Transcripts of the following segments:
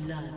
blood.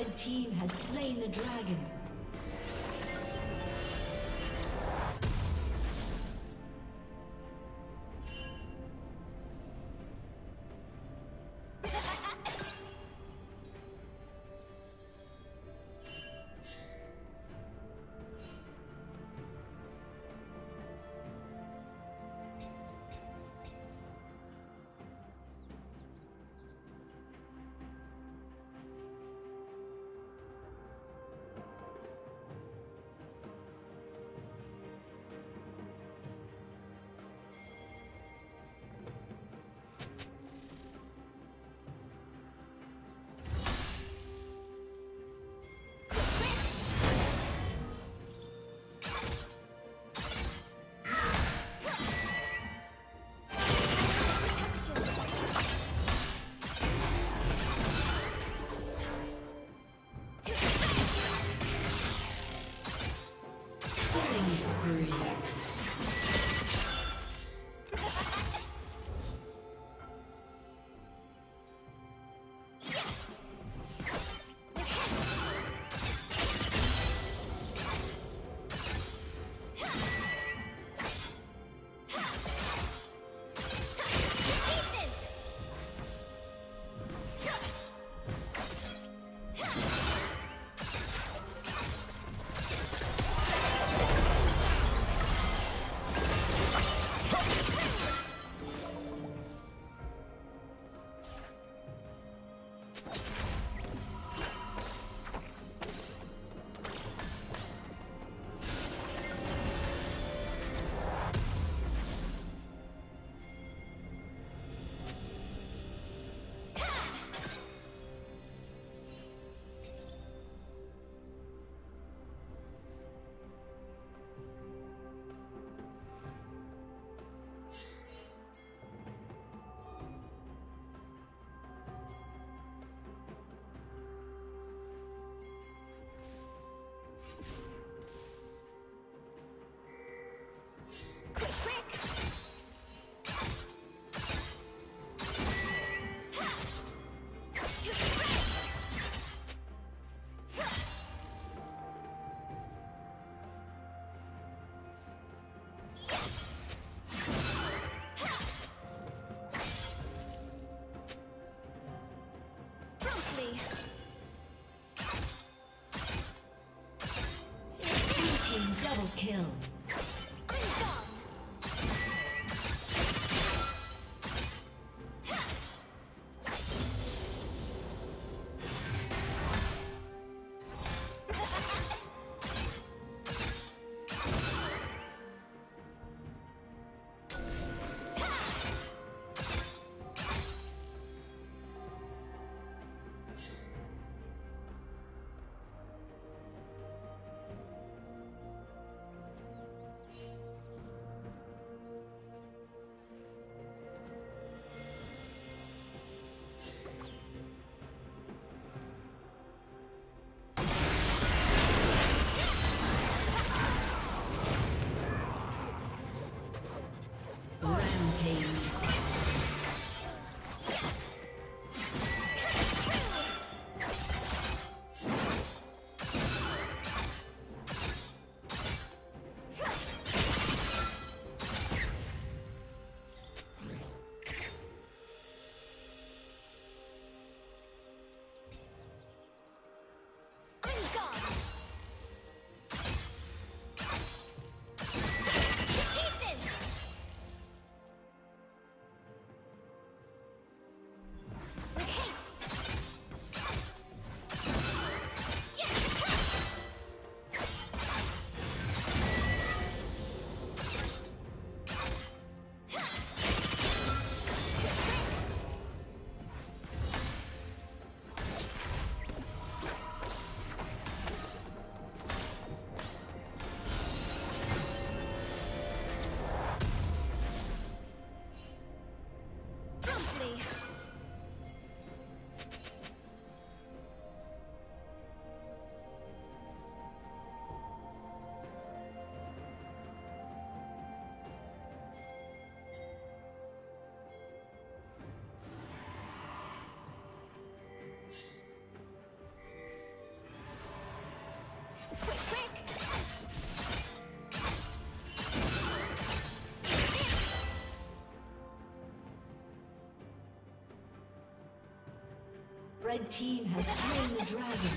The team has slain the dragon. Kill. Red team has slain the dragon.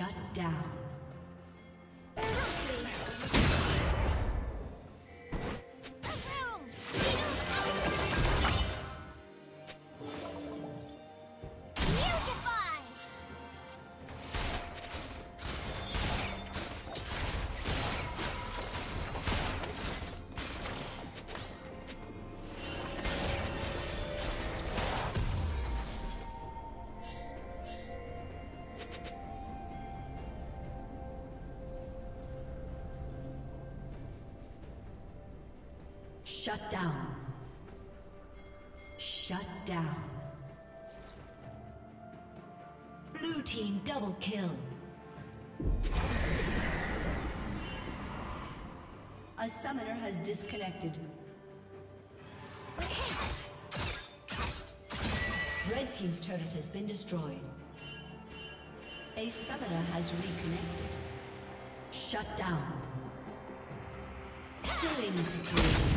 Shut down. Shut down. Shut down. Blue team double kill. A summoner has disconnected. Red team's turret has been destroyed. A summoner has reconnected. Shut down. Killing spree.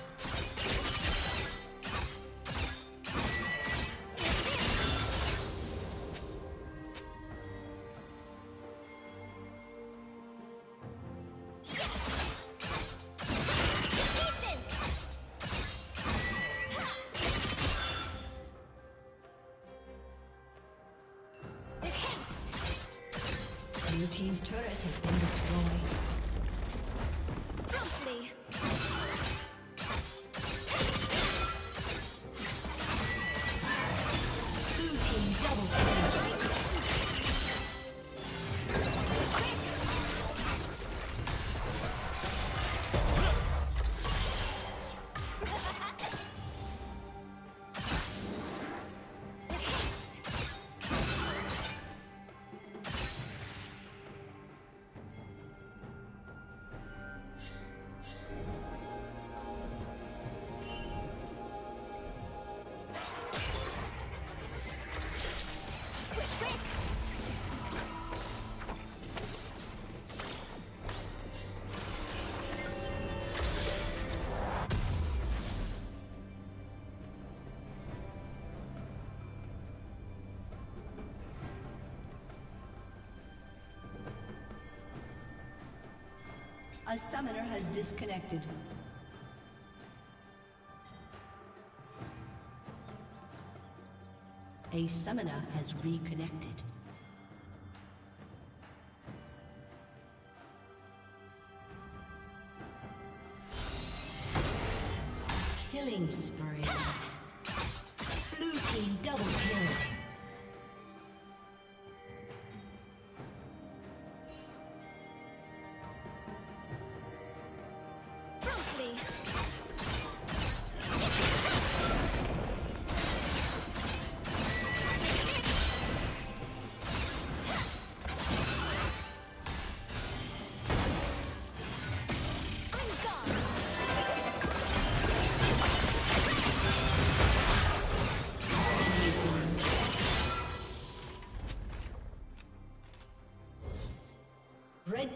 Blue team's turret has been destroyed. A summoner has disconnected. A summoner has reconnected. Killing spree. Blue team double kill. Red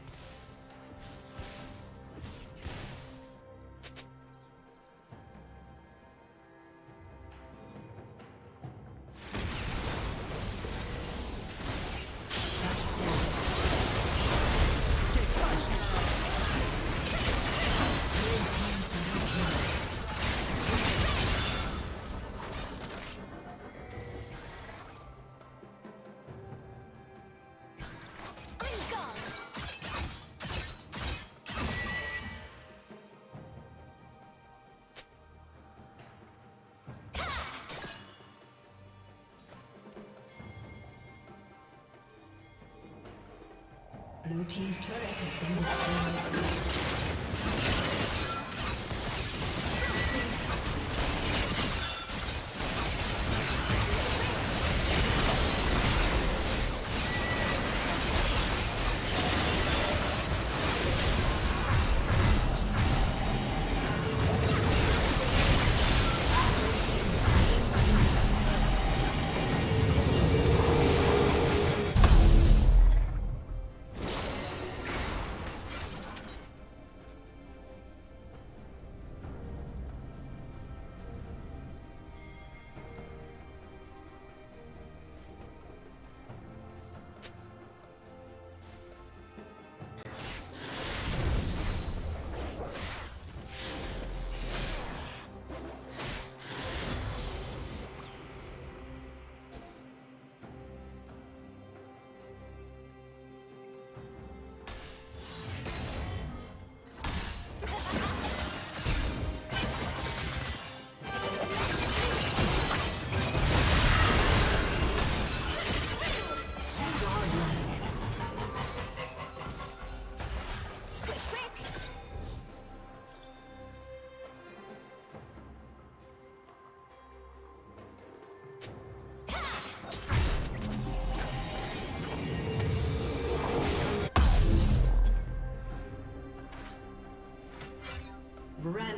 Blue team's turret has been destroyed.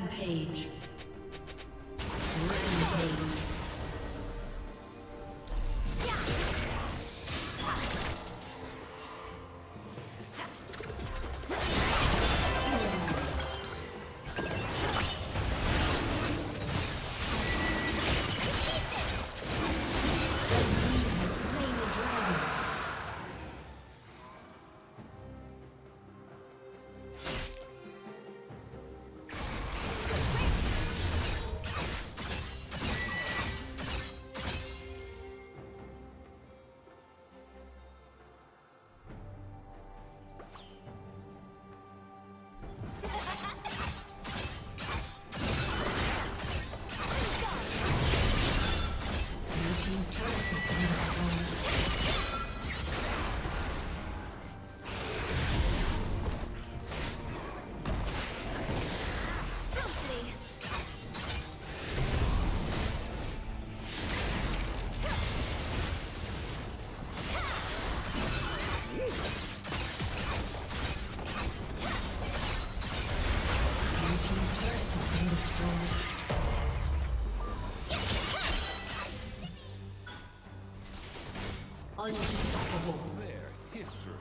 Rampage. Rampage. Unstoppable. Their history.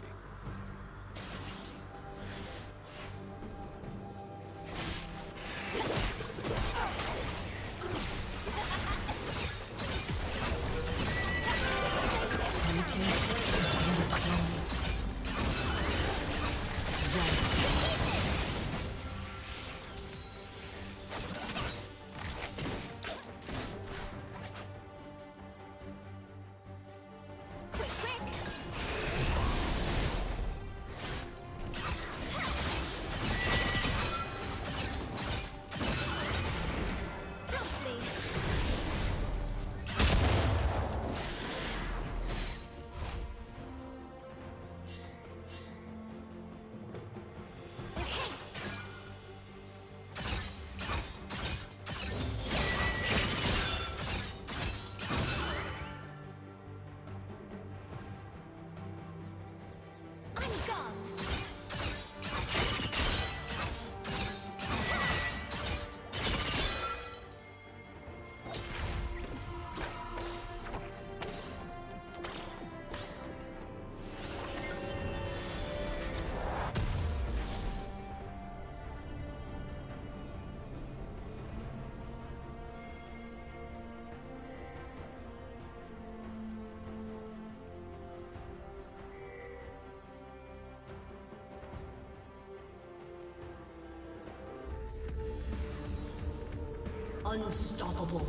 Unstoppable.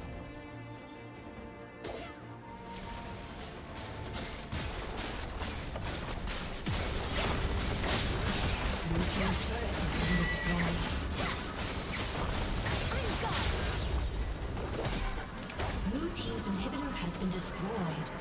Blue team's inhibitor has been destroyed.